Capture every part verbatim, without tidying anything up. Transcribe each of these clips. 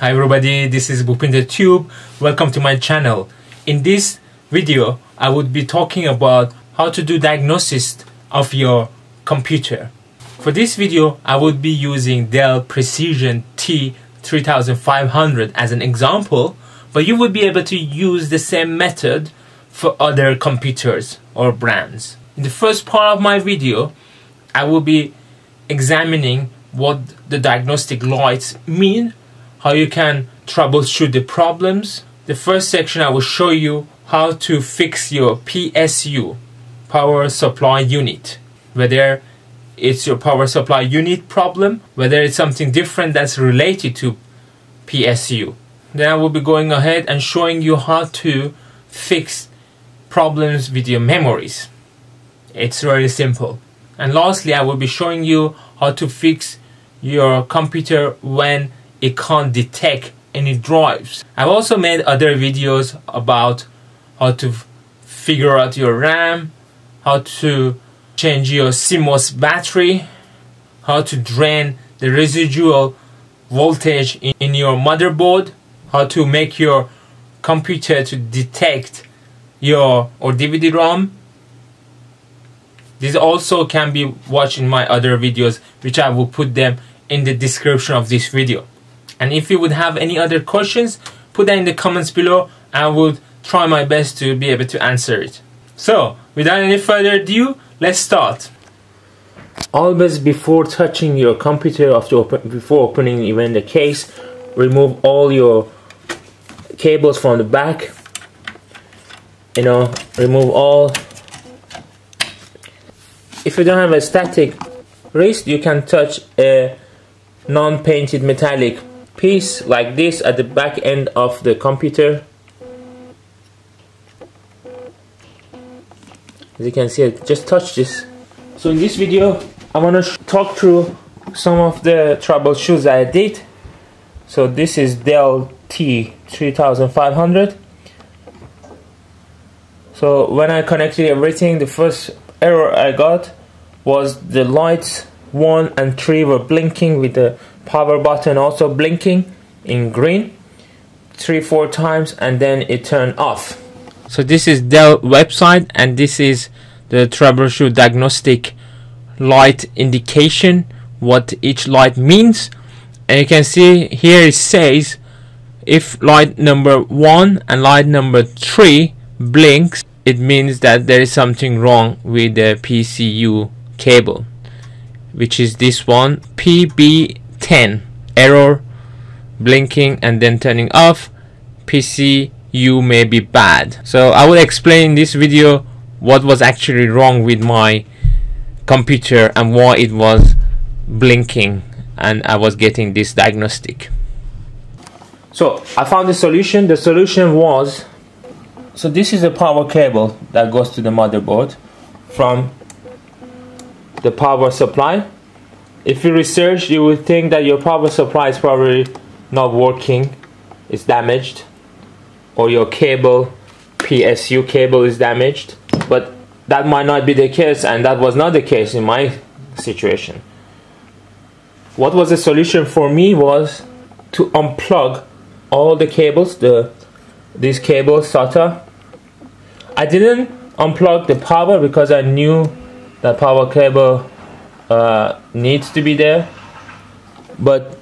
Hi everybody, this is Bhupinder Tube. Welcome to my channel. In this video, I would be talking about how to do diagnosis of your computer. For this video, I would be using Dell Precision T three thousand five hundred as an example, but you would be able to use the same method for other computers or brands. In the first part of my video, I will be examining what the diagnostic lights mean, how you can troubleshoot the problems. The first section I will show you how to fix your P S U, power supply unit, whether it's your power supply unit problem, whether it's something different that's related to P S U. Then I will be going ahead and showing you how to fix problems with your memories. It's very simple. And lastly, I will be showing you how to fix your computer when it can't detect any drives. I've also made other videos about how to figure out your RAM, how to change your C MOS battery, how to drain the residual voltage in, in your motherboard, how to make your computer to detect your or D V D ROM. These also can be watched in my other videos, which I will put them in the description of this video. And if you would have any other questions, put that in the comments below. I would try my best to be able to answer it. So, without any further ado, let's start. Always before touching your computer, after open, before opening even the case, remove all your cables from the back. You know, remove all. If you don't have a static wrist, you can touch a non-painted metallic piece like this at the back end of the computer. As you can see, I just touch this. So in this video, I want to talk through some of the troubleshoots I did. So this is Dell T three thousand five hundred. So when I connected everything, the first error I got was the lights one and three were blinking with the power button also blinking in green three four times, and then it turned off. So this is Dell website, and this is the troubleshoot diagnostic light indication, what each light means. And you can see here it says if light number one and light number three blinks, it means that there is something wrong with the P C U cable, which is this one, P B ten, error, blinking and then turning off, P C U may be bad. So I will explain in this video what was actually wrong with my computer and why it was blinking and I was getting this diagnostic. So I found the solution. The solution was, so this is a power cable that goes to the motherboard from the power supply. If you research, you would think that your power supply is probably not working, it's damaged, or your cable, P S U cable, is damaged, but that might not be the case, and that was not the case in my situation. What was the solution for me was to unplug all the cables, the these cables, SATA. I didn't unplug the power because I knew that power cable uh, needs to be there, but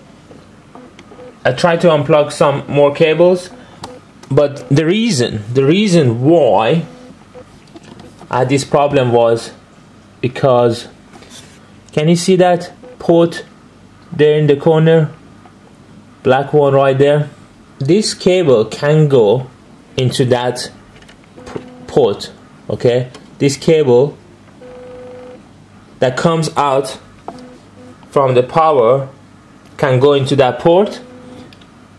I tried to unplug some more cables. But the reason, the reason why I had this problem was because, can you see that port there in the corner, black one right there? This cable can go into that port, okay? This cable that comes out from the power can go into that port,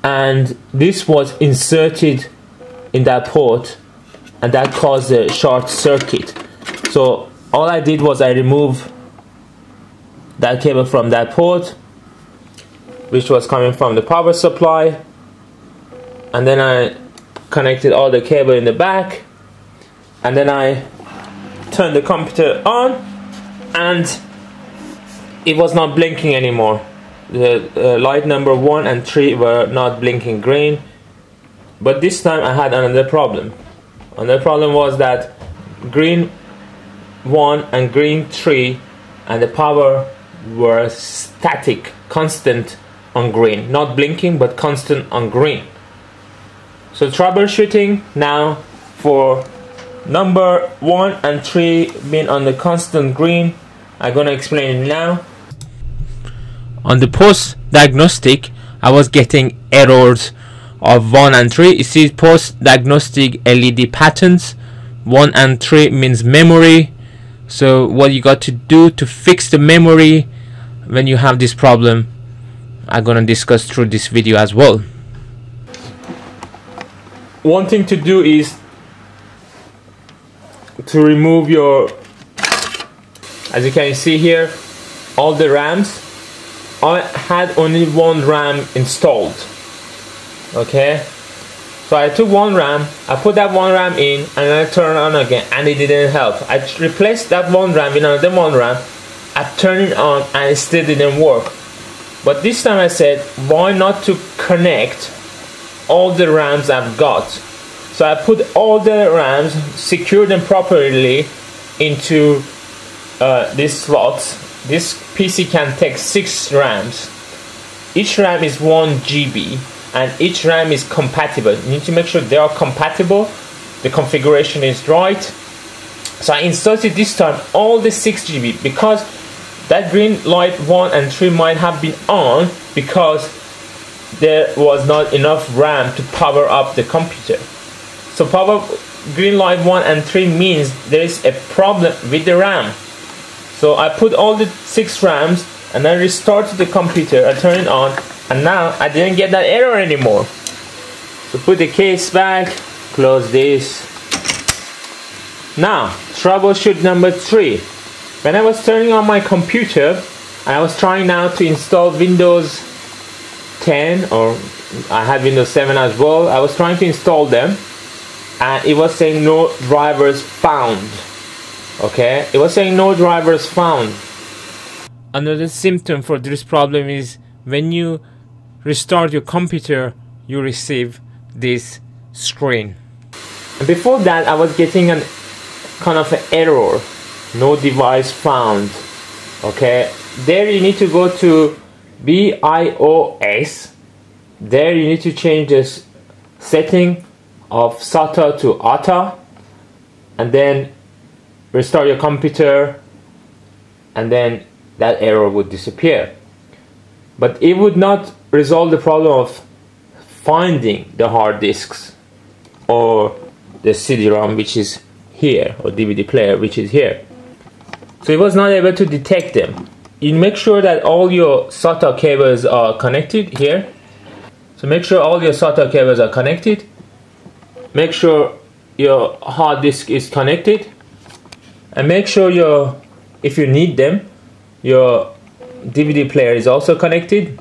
and this was inserted in that port, and that caused a short circuit. So all I did was I removed that cable from that port, which was coming from the power supply, and then I connected all the cable in the back, and then I turned the computer on, and it was not blinking anymore. the uh, light number one and three were not blinking green. But this time I had another problem. Another problem was that green one and green three and the power were static, constant on green, not blinking but constant on green. So troubleshooting now for number one and three being on the constant green, I'm gonna explain it now. On the post diagnostic, I was getting errors of one and three. You see post diagnostic L E D patterns. One and three means memory. So what you got to do to fix the memory when you have this problem, I'm gonna discuss through this video as well. One thing to do is to remove your, as you can see here, all the RAMs. I had only one RAM installed, okay? So I took one RAM, I put that one RAM in, and I turn on again, and it didn't help. I replaced that one RAM with another one RAM, I turned it on, and it still didn't work. But this time I said, why not to connect all the RAMs I've got? So I put all the RAMs, secured them properly into uh, these slots. This P C can take six RAMs. Each RAM is one gigabyte. And each RAM is compatible. You need to make sure they are compatible, the configuration is right. So I inserted this time all the six gigabyte because that green light one and three might have been on because there was not enough RAM to power up the computer. So power green light one and three means there is a problem with the RAM. So I put all the six RAMs and I restarted the computer, I turned it on, and now I didn't get that error anymore. So put the case back, close this. Now, troubleshoot number three. When I was turning on my computer, I was trying now to install Windows ten, or I had Windows seven as well. I was trying to install them, and it was saying no drivers found. Okay, it was saying no drivers found. Another symptom for this problem is when you restart your computer, you receive this screen. And before that, I was getting an kind of an error, no device found. Okay, there you need to go to B I O S. There you need to change this setting of SATA to A T A, and then restart your computer, and then that error would disappear. But it would not resolve the problem of finding the hard disks or the C D ROM, which is here, or D V D player, which is here. So it was not able to detect them. You make sure that all your SATA cables are connected here. So make sure all your SATA cables are connected. Make sure your hard disk is connected. And make sure your, if you need them, your D V D player is also connected.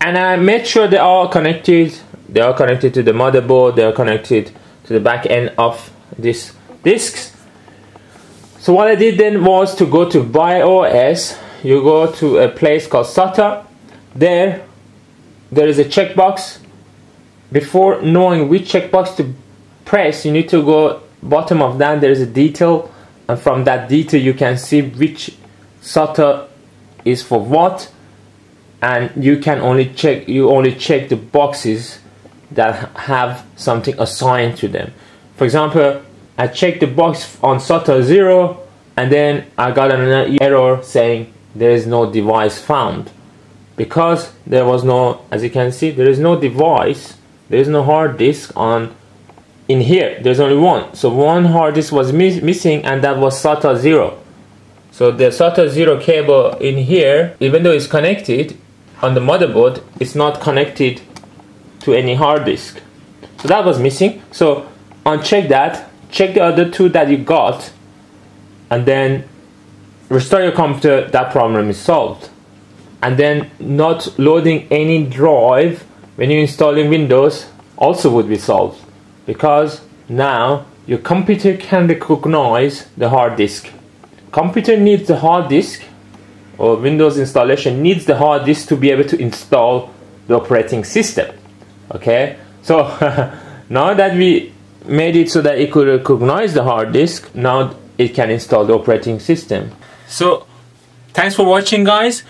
And I made sure they are connected. They are connected to the motherboard, they are connected to the back end of these discs. So what I did then was to go to BIOS. You go to a place called SATA. There, there is a checkbox. Before knowing which checkbox to press, you need to go bottom of that, there is a detail. And from that detail, you can see which SATA is for what, and you can only check you only check the boxes that have something assigned to them. For example, I checked the box on SATA zero, and then I got an error saying there is no device found, because there was no, as you can see, there is no device, there is no hard disk on in here, there's only one. So one hard disk was mis missing, and that was SATA zero. So the SATA zero cable in here, even though it's connected on the motherboard, it's not connected to any hard disk. So that was missing. So uncheck that, check the other two that you got, and then restore your computer, that problem is solved. And then not loading any drive when you're installing Windows also would be solved, because now your computer can recognize the hard disk. Computer needs the hard disk or Windows installation needs the hard disk to be able to install the operating system. Okay, so now that we made it so that it could recognize the hard disk, now it can install the operating system. So thanks for watching, guys.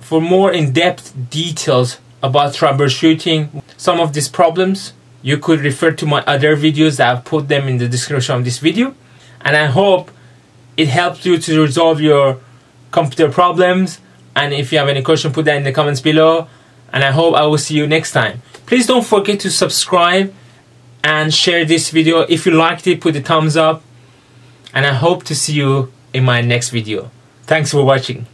For more in-depth details about troubleshooting some of these problems, you could refer to my other videos that I've put them in the description of this video. And I hope it helps you to resolve your computer problems. And if you have any question, put that in the comments below. And I hope I will see you next time. Please don't forget to subscribe and share this video. If you liked it, put a thumbs up. And I hope to see you in my next video. Thanks for watching.